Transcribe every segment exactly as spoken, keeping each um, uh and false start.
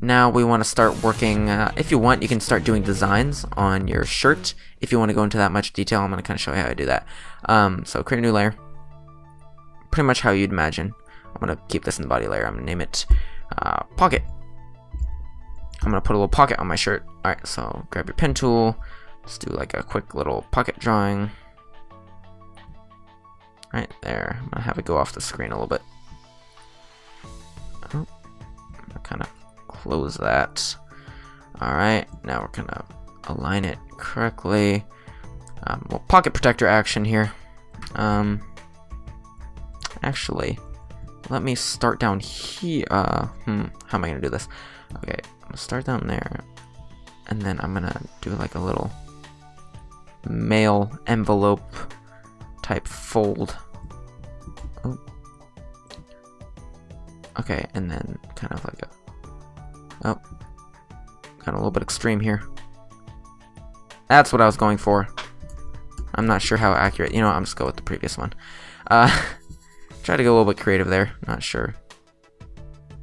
Now we want to start working, uh, if you want, you can start doing designs on your shirt. If you want to go into that much detail, I'm going to kind of show you how I do that. Um, so create a new layer, pretty much how you'd imagine. I'm going to keep this in the body layer. I'm going to name it uh, pocket. I'm going to put a little pocket on my shirt. Alright, so grab your pen tool, let's do like a quick little pocket drawing. Right there, I'm going to have it go off the screen a little bit. Oh, I'm going to kind of close that. Alright, now we're going to align it correctly. Um, well, pocket protector action here. Um, actually, let me start down here. Uh, hmm, how am I going to do this? Okay, I'm going to start down there. And then I'm going to do like a little mail envelope type fold. Oh. Okay, and then kind of like a, oh, got a little bit extreme here. That's what I was going for. I'm not sure how accurate. You know what, I'm just going with the previous one. Uh, try to go a little bit creative there. Not sure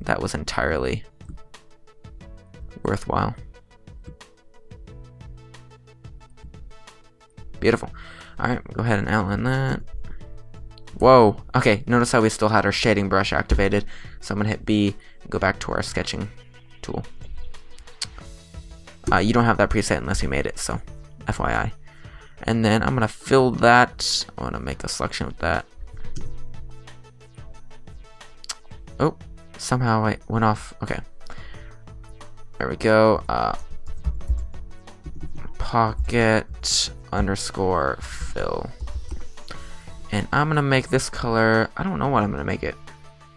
that was entirely worthwhile. Beautiful. Alright, go ahead and outline that. Whoa, okay, notice how we still had our shading brush activated. So I'm gonna hit B and go back to our sketching tool. Uh, you don't have that preset unless you made it, so F Y I. And then I'm gonna fill that. I wanna make a selection with that. Oh, somehow I went off, okay. There we go. Uh, pocket underscore fill, and I'm gonna make this color, I don't know what I'm gonna make it.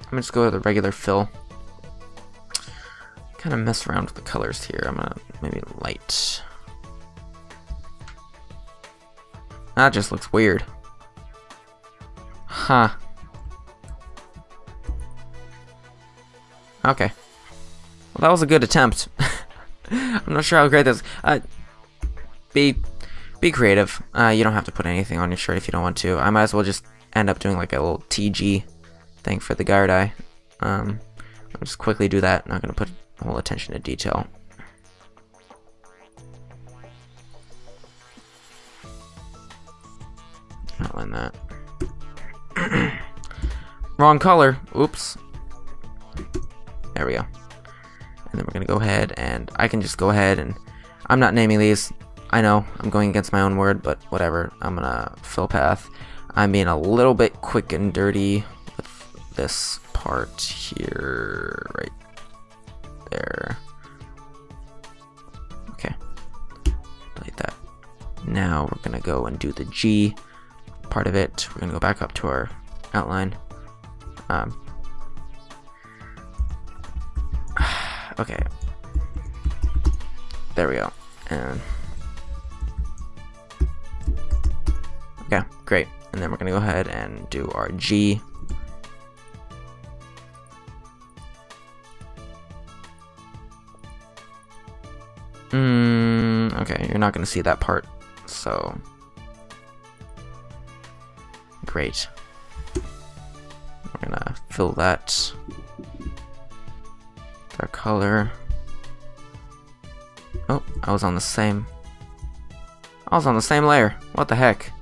I'm gonna just go with the regular fill, kind of mess around with the colors here. I'm gonna maybe light. That just looks weird, huh? Okay, well, that was a good attempt. I'm not sure how great this uh, be Be creative. Uh, you don't have to put anything on your shirt if you don't want to. I might as well just end up doing like a little T G thing for the guard eye. Um, I'll just quickly do that. Not going to put whole attention to detail. Outline that. Wrong color. Oops. There we go. And then we're going to go ahead and I can just go ahead and I'm not naming these. I know, I'm going against my own word, but whatever, I'm gonna fill path. I'm being a little bit quick and dirty with this part here, right there. Okay, delete that. Now we're gonna go and do the G part of it. We're gonna go back up to our outline. Um, okay, there we go. And yeah, great. And then we're gonna go ahead and do our G. Mm, okay, you're not gonna see that part, so great. We're gonna fill that with our color. Oh, I was on the same. I was on the same layer. What the heck?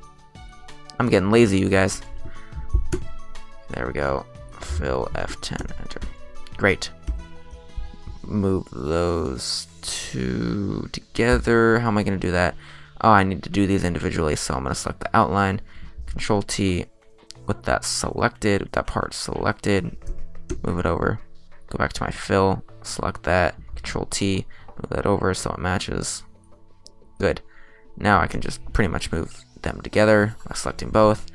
I'm getting lazy, you guys. There we go. Fill F ten, enter. Great. Move those two together. How am I going to do that? Oh, I need to do these individually, so I'm going to select the outline. Control T with that selected, with that part selected. Move it over. Go back to my fill. Select that. Control T. Move that over so it matches. Good. Now I can just pretty much move them together by selecting both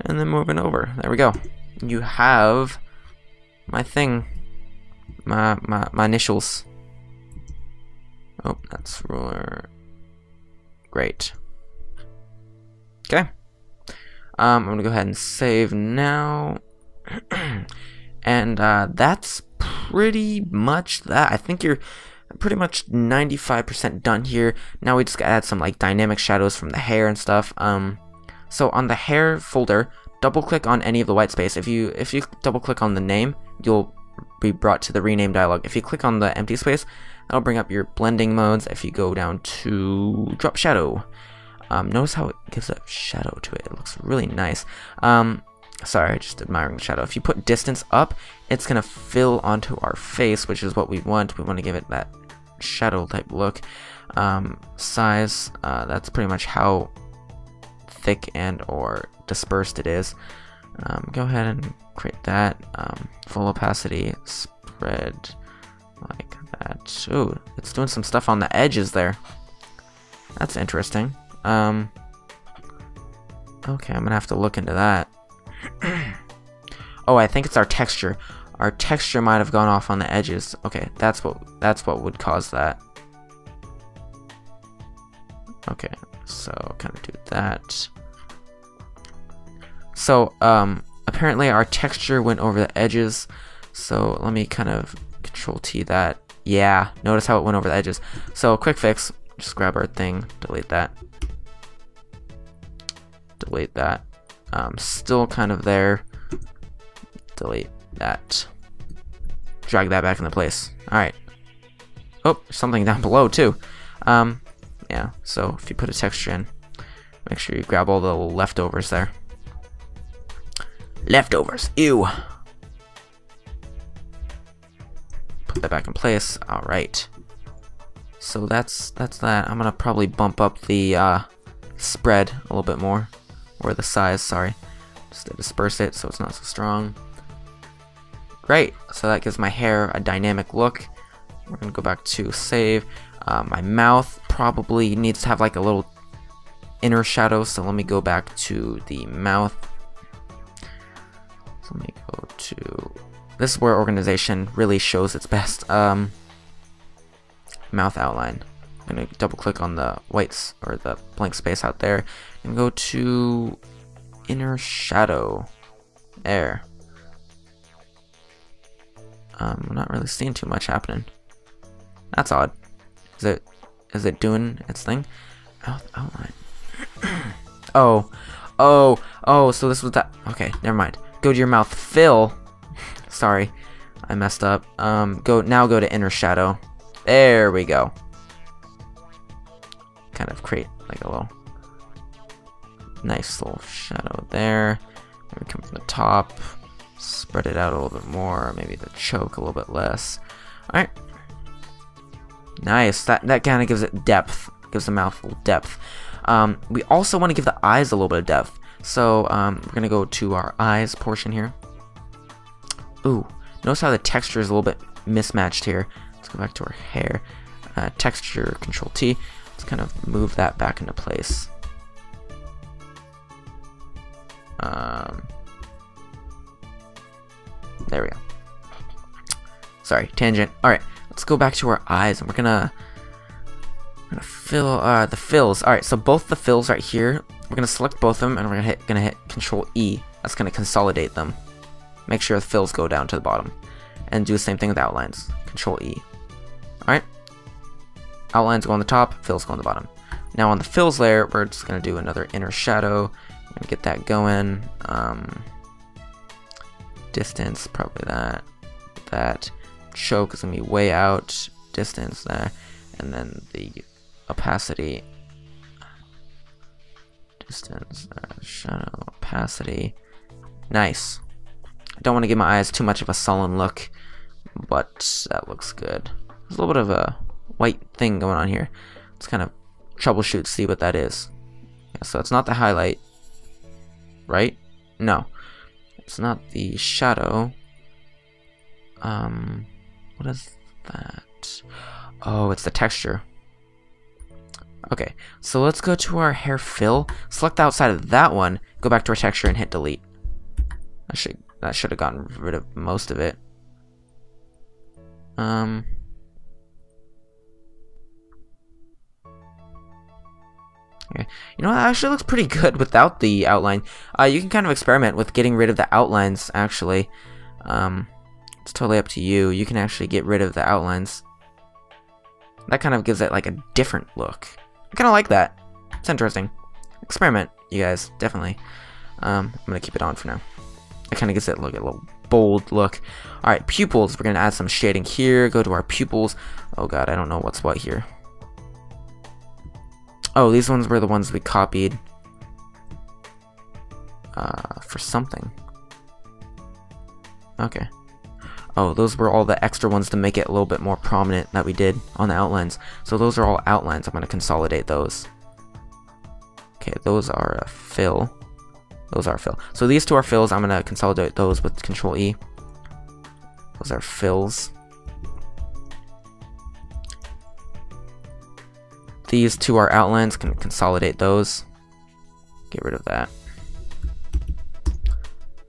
and then moving over. There we go. You have my thing, my my, my initials. Oh, that's ruler. Great. Okay. Um, I'm gonna go ahead and save now, and uh, that's pretty much that. I think you're pretty much ninety-five percent done here. Now we just gotta add some like dynamic shadows from the hair and stuff. Um, so on the hair folder, double click on any of the white space. If you if you double click on the name, you'll be brought to the rename dialog. If you click on the empty space, that'll bring up your blending modes. If you go down to drop shadow, um, notice how it gives a shadow to it. It looks really nice. Um, sorry, just admiring the shadow. If you put distance up, it's gonna fill onto our face, which is what we want. We want to give it that shadow type look. Um, size, uh, that's pretty much how thick and or dispersed it is. Um, go ahead and create that. Um, full opacity, spread like that. Ooh, it's doing some stuff on the edges there. That's interesting. Um, okay, I'm gonna have to look into that. Oh, I think it's our texture. Our texture might have gone off on the edges. Okay, that's what that's what would cause that. Okay, so kind of do that. So um, apparently our texture went over the edges. So let me kind of control T that. Yeah, notice how it went over the edges. So quick fix. Just grab our thing. Delete that. Delete that. Um, still kind of there. Delete that. Drag that back into place. Alright. Oh, something down below too. Um, yeah, so if you put a texture in, make sure you grab all the leftovers there. Leftovers, ew! Put that back in place. Alright. So that's that's that. I'm gonna probably bump up the uh, spread a little bit more. Or the size, sorry. Just to disperse it so it's not so strong. Great, so that gives my hair a dynamic look. We're gonna go back to save. Uh, my mouth probably needs to have like a little inner shadow, so let me go back to the mouth. So let me go to, this is where organization really shows its best. Um, mouth outline. I'm gonna double click on the whites or the blank space out there and go to inner shadow. There. Um, I'm not really seeing too much happening. That's odd. Is it? Is it doing its thing? Mouth outline. oh, oh, oh. So this was that. Okay, never mind. Go to your mouth fill. Sorry, I messed up. Um, go now. Go to inner shadow. There we go. Kind of create like a little nice little shadow there. Maybe come from the top. Spread it out a little bit more, maybe the choke a little bit less. Alright. Nice. That that kind of gives it depth. Gives the mouth a little depth. Um, we also want to give the eyes a little bit of depth. So um, we're going to go to our eyes portion here. Ooh. Notice how the texture is a little bit mismatched here. Let's go back to our hair. Uh, texture, control T. Let's kind of move that back into place. Um... There we go. Sorry, tangent. Alright, let's go back to our eyes, and we're gonna, we're gonna fill uh, the fills. Alright, so both the fills right here, we're gonna select both of them, and we're gonna hit, gonna hit Control E. That's gonna consolidate them. Make sure the fills go down to the bottom. And do the same thing with outlines. Control E. Alright. Outlines go on the top, fills go on the bottom. Now on the fills layer, we're just gonna do another inner shadow. We're gonna get that going. Um... Distance, probably that. That choke is gonna be way out. Distance there, and then the opacity. Distance there, shadow, opacity. Nice. I don't want to give my eyes too much of a sullen look, but that looks good. There's a little bit of a white thing going on here. Let's kind of troubleshoot, see what that is. Yeah, so it's not the highlight, right? No. It's not the shadow. Um, what is that? Oh, it's the texture. Okay, so let's go to our hair fill. Select the outside of that one. Go back to our texture and hit delete. I should that should have gotten rid of most of it. Um. You know, it actually looks pretty good without the outline. Uh, you can kind of experiment with getting rid of the outlines, actually. Um, it's totally up to you. You can actually get rid of the outlines. That kind of gives it, like, a different look. I kind of like that. It's interesting. Experiment, you guys, definitely. Um, I'm going to keep it on for now. It kind of gives it like a little bold look. All right, pupils. We're gonna add some shading here. Go to our pupils. Oh god, I don't know what's what here. Oh, these ones were the ones we copied uh, for something. Okay. Oh, those were all the extra ones to make it a little bit more prominent that we did on the outlines. So those are all outlines. I'm going to consolidate those. Okay, those are a fill. Those are fill. So these two are fills. I'm going to consolidate those with control E. Those are fills. These two are outlines. Can consolidate those. Get rid of that.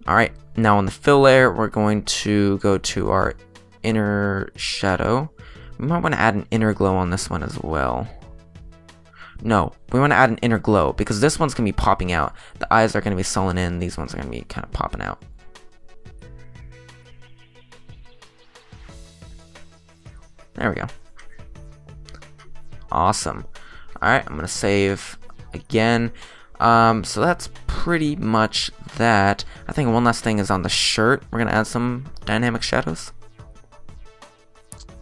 Alright, now on the fill layer, we're going to go to our inner shadow. We might want to add an inner glow on this one as well. No, we want to add an inner glow because this one's going to be popping out. The eyes are going to be sullen in. These ones are going to be kind of popping out. There we go. Awesome. Alright, I'm going to save again. Um, so that's pretty much that. I think one last thing is on the shirt. We're going to add some dynamic shadows.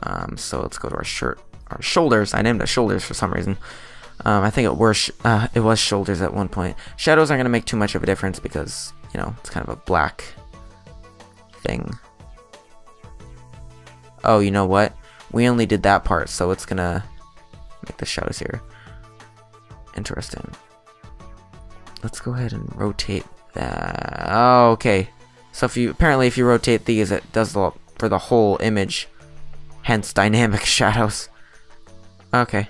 Um, so let's go to our shirt, our shoulders. I named it shoulders for some reason. Um, I think it was, uh, it was shoulders at one point. Shadows aren't going to make too much of a difference because, you know, it's kind of a black thing. Oh, you know what? We only did that part, so it's going to make the shadows here. Interesting. Let's go ahead and rotate that. Oh, okay. So if you apparently if you rotate these, it does the, for the whole image. Hence, dynamic shadows. Okay.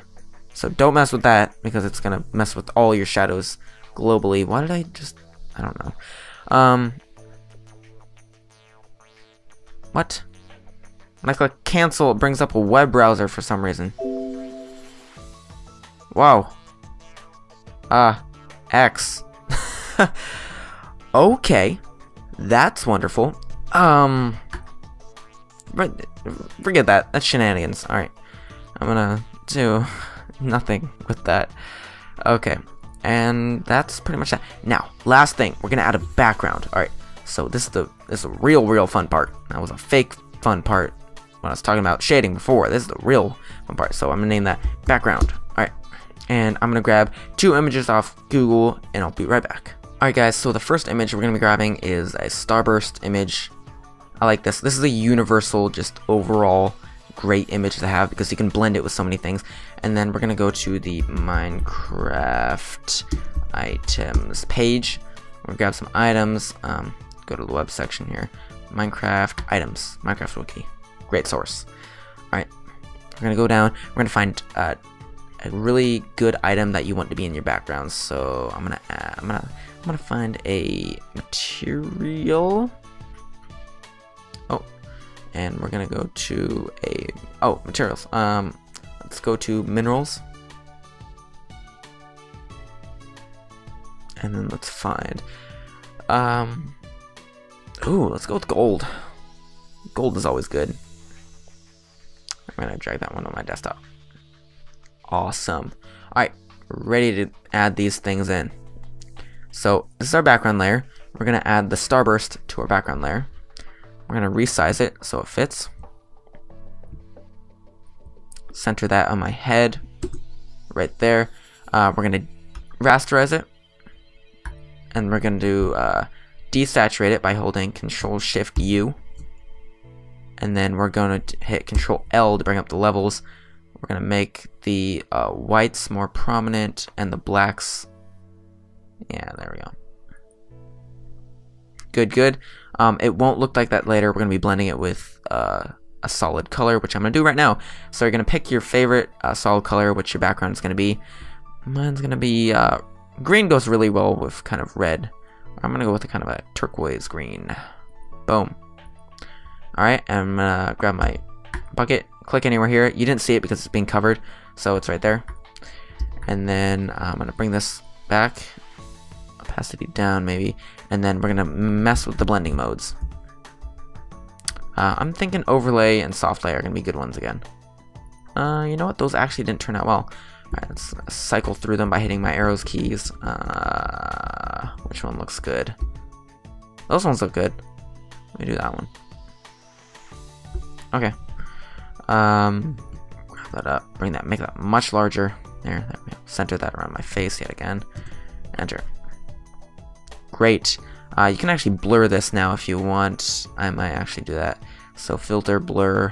So don't mess with that because it's gonna mess with all your shadows globally. Why did I just? I don't know. Um. What? When I click cancel, it brings up a web browser for some reason. Wow. Ah. Uh, X. Okay, that's wonderful. Um, forget that. That's shenanigans. All right, I'm gonna do nothing with that. Okay, and that's pretty much that. Now, last thing, we're gonna add a background. All right, so this is the this is the real, real fun part. That was a fake fun part when I was talking about shading before. This is the real fun part. So I'm gonna name that background. All right. And I'm going to grab two images off Google, and I'll be right back. Alright guys, so the first image we're going to be grabbing is a starburst image. I like this. This is a universal, just overall great image to have because you can blend it with so many things. And then we're going to go to the Minecraft items page. We'll grab some items. Um, go to the web section here. Minecraft items. Minecraft wiki. Great source. Alright, we're going to go down. We're going to find... Uh, a really good item that you want to be in your background. So I'm gonna add, I'm gonna I'm gonna find a material. Oh, and we're gonna go to a oh materials. Um, let's go to minerals, and then let's find um. Ooh, let's go with gold. Gold is always good. I'm gonna drag that one on my desktop. Awesome. Alright, ready to add these things in. So this is our background layer. We're going to add the starburst to our background layer. We're going to resize it so it fits. Center that on my head right there. Uh, we're going to rasterize it. And we're going to uh, desaturate it by holding control shift U. And then we're going to hit control L to bring up the levels. We're going to make the uh, whites more prominent and the blacks. Yeah, there we go. Good, good. Um, it won't look like that later. We're going to be blending it with uh, a solid color, which I'm going to do right now. So you're going to pick your favorite uh, solid color, which your background is going to be. Mine's going to be... Uh, green goes really well with kind of red. I'm going to go with a kind of a turquoise green. Boom. Alright, I'm going to grab my bucket. Click anywhere here. You didn't see it because it's being covered, so it's right there. And then uh, I'm gonna bring this back, opacity down maybe, and then we're gonna mess with the blending modes. Uh, I'm thinking overlay and soft layer are gonna be good ones again. Uh, you know what? Those actually didn't turn out well. All right, let's cycle through them by hitting my arrows keys. Uh, which one looks good? Those ones look good. Let me do that one. Okay. Um, grab that up. Bring that. Make that much larger. There. There we go. Center that around my face yet again. Enter. Great. Uh, you can actually blur this now if you want. I might actually do that. So filter, blur,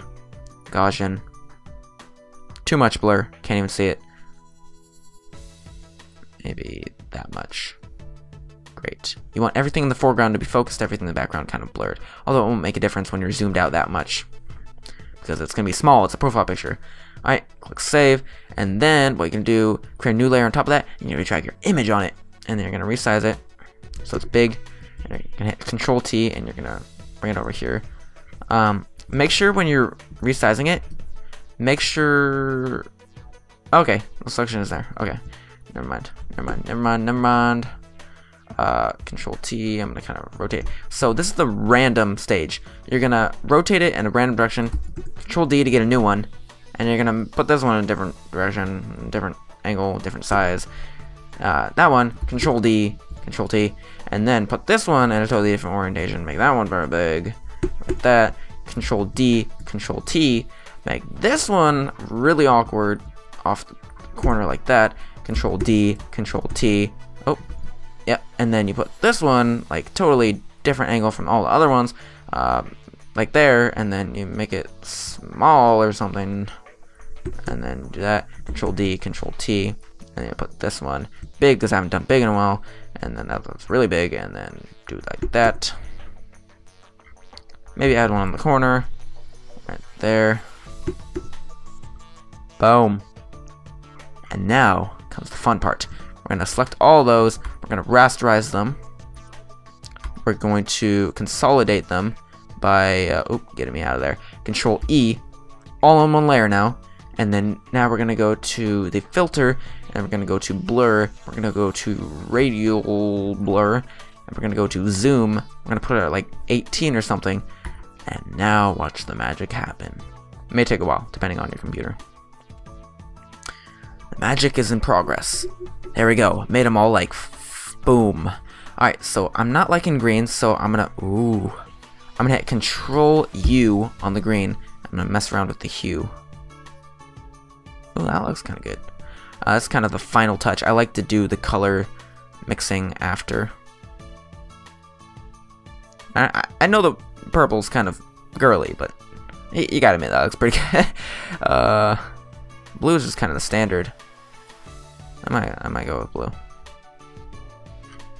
Gaussian. Too much blur. Can't even see it. Maybe that much. Great. You want everything in the foreground to be focused, everything in the background kind of blurred. Although it won't make a difference when you're zoomed out that much, because it's going to be small. It's a profile picture. Alright, click save. And then what you can do, create a new layer on top of that, and you're going to drag your image on it. And then you're going to resize it so it's big. And you're going to hit Control T and you're going to bring it over here. Um, make sure when you're resizing it, make sure... Okay, the selection is there. Okay. Never mind. Never mind. Never mind. Never mind. Uh, Control T. I'm gonna kind of rotate. So this is the random stage. You're gonna rotate it in a random direction. Control D to get a new one, and you're gonna put this one in a different direction, different angle, different size. Uh, that one. Control D. Control T, and then put this one in a totally different orientation. Make that one very big. Like that. Control D. Control T. Make this one really awkward, off the corner like that. Control D, Control T, oh, yep, and then you put this one, like, totally different angle from all the other ones, uh, like there, and then you make it small or something, and then do that, Control D, Control T, and then you put this one big, because I haven't done big in a while, and then that one's really big, and then do like that, maybe add one on the corner, right there, boom, and now comes the fun part. We're going to select all those, we're going to rasterize them, we're going to consolidate them by, uh, oh, getting me out of there, Control E, all on one layer now, and then now we're going to go to the filter, and we're going to go to blur, we're going to go to radial blur, and we're going to go to zoom, we're going to put it at like eighteen or something, and now watch the magic happen. It may take a while, depending on your computer. Magic is in progress. There we go. Made them all like boom. Alright, so I'm not liking green, so I'm gonna ooh. I'm gonna hit Control U on the green. I'm gonna mess around with the hue. Ooh, that looks kinda good. Uh, that's kind of the final touch. I like to do the color mixing after. I I, I know the purple's kind of girly, but you, you gotta admit that looks pretty good. uh Blue is just kind of the standard. I might, I might go with blue.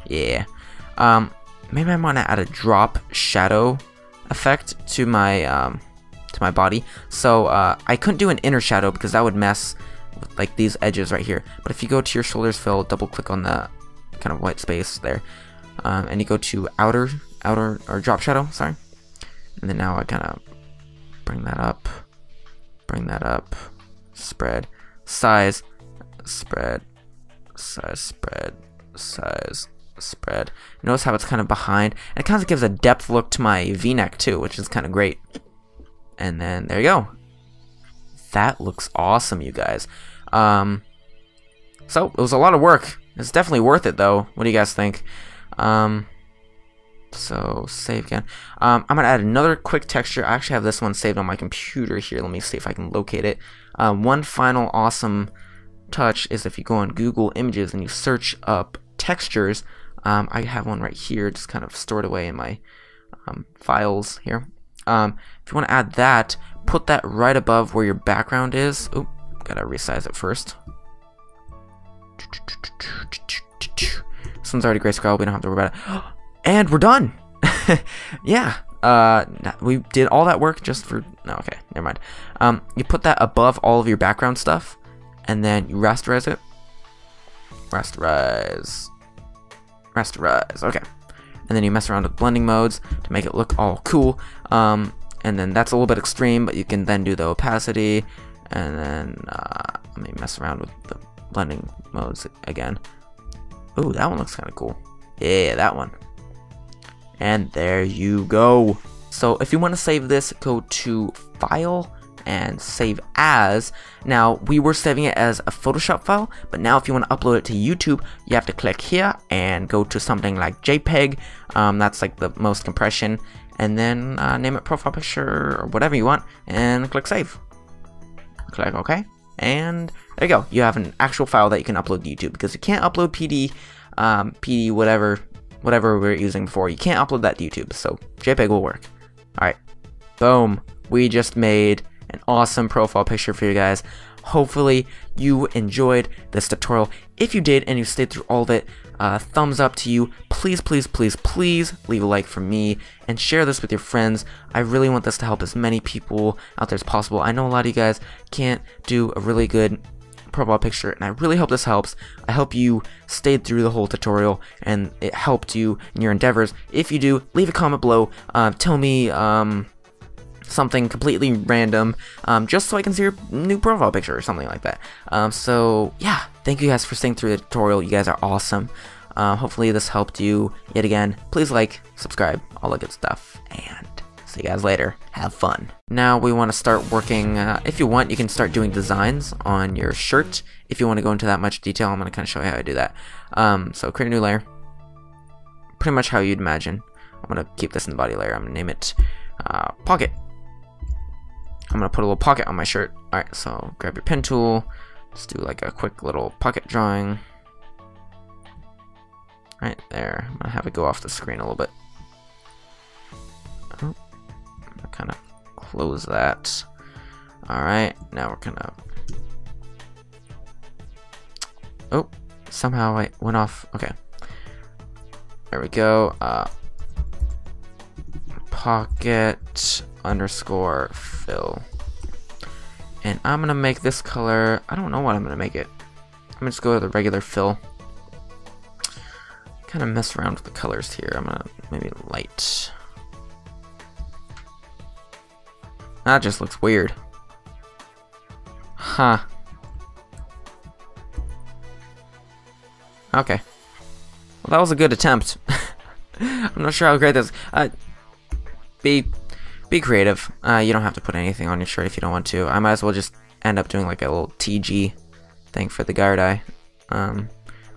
Yeah. Um, maybe I want to add a drop shadow effect to my um, to my body. So uh, I couldn't do an inner shadow because that would mess with like these edges right here. But if you go to your shoulders fill, double click on the kind of white space there, um, and you go to outer outer or drop shadow. Sorry. And then now I kind of bring that up, bring that up. Spread, size, spread, size, spread, size, spread. Notice how it's kind of behind. And it kind of gives a depth look to my V-neck too, which is kind of great. And then there you go. That looks awesome, you guys. Um, so it was a lot of work. It's definitely worth it, though. What do you guys think? Um, so save again. Um, I'm gonna add another quick texture. I actually have this one saved on my computer here. Let me see if I can locate it. Uh, one final awesome touch is if you go on Google Images and you search up textures. Um, I have one right here, just kind of stored away in my um, files here. Um, if you want to add that, put that right above where your background is. Oop, gotta resize it first. This one's already grayscale. We don't have to worry about it. And we're done. Yeah. Uh, we did all that work just for, no, okay, never mind. Um, you put that above all of your background stuff, and then you rasterize it. Rasterize. Rasterize, okay. And then you mess around with blending modes to make it look all cool. Um, and then that's a little bit extreme, but you can then do the opacity, and then, uh, let me mess around with the blending modes again. Ooh, that one looks kind of cool. Yeah, that one. And there you go. So if you want to save this, go to File and save as. Now we were saving it as a Photoshop file, but now if you want to upload it to YouTube, you have to click here and go to something like JPEG. Um, that's like the most compression, and then uh, name it profile picture or whatever you want, and click save. Click OK, and there you go. You have an actual file that you can upload to YouTube, because you can't upload P D, um, P D whatever, whatever we were using before. You can't upload that to YouTube, so JPEG will work. All right, boom. We just made an awesome profile picture for you guys. Hopefully you enjoyed this tutorial. If you did and you stayed through all of it, uh, thumbs up to you. Please, please, please, please leave a like for me and share this with your friends. I really want this to help as many people out there as possible. I know a lot of you guys can't do a really good profile picture, and I really hope this helps. I hope you stayed through the whole tutorial and it helped you in your endeavors. If you do, leave a comment below. Uh, tell me... Um, something completely random, um, just so I can see your new profile picture or something like that. Um, so yeah, thank you guys for staying through the tutorial. You guys are awesome. Uh, hopefully this helped you yet again. Please like, subscribe, all that good stuff, and see you guys later. Have fun. Now we want to start working. Uh, if you want, you can start doing designs on your shirt. If you want to go into that much detail, I'm going to kind of show you how I do that. Um, so create a new layer, pretty much how you'd imagine. I'm going to keep this in the body layer. I'm going to name it uh, Pocket. I'm gonna put a little pocket on my shirt. All right, so grab your pen tool. Let's do like a quick little pocket drawing. Right there. I'm gonna have it go off the screen a little bit. Oh, I'm gonna kind of close that. All right, now we're gonna. Oh, somehow I went off. Okay. There we go. Uh, pocket underscore fill, and I'm gonna make this color, I don't know what I'm gonna make it, I'm gonna just go with a regular fill, kind of mess around with the colors here. I'm gonna maybe light, that just looks weird, huh? Okay, well, that was a good attempt. I'm not sure how great this uh, be Be creative. Uh, you don't have to put anything on your shirt if you don't want to. I might as well just end up doing like a little T G thing for the guard eye. Um,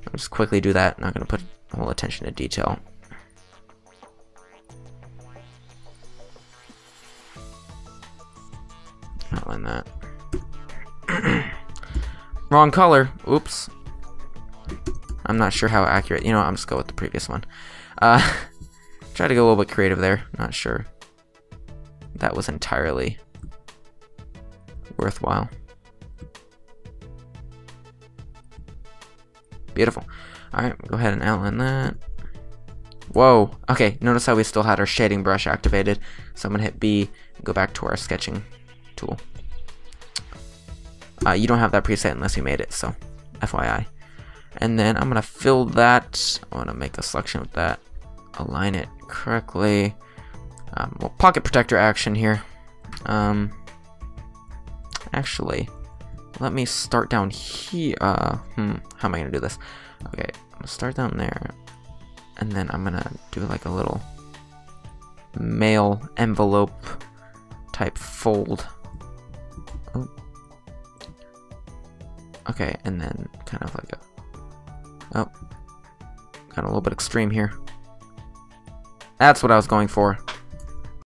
I'll just quickly do that. Not going to put a whole attention to detail. Outline that. Wrong color. Oops. I'm not sure how accurate. You know what? I'm just going with the previous one. Uh, try to go a little bit creative there. Not sure that was entirely worthwhile. Beautiful. All right, we'll go ahead and outline that. Whoa. Okay, notice how we still had our shading brush activated. So I'm gonna hit B and go back to our sketching tool. Uh, you don't have that preset unless you made it, so F Y I. And then I'm gonna fill that. I wanna make a selection with that. Align it correctly. Um, well, pocket protector action here. Um, actually, let me start down here. Uh, hmm, how am I gonna do this? Okay, I'm gonna start down there, and then I'm gonna do like a little mail envelope type fold. Oh. Okay, and then kind of like a oh, got a little bit extreme here. That's what I was going for.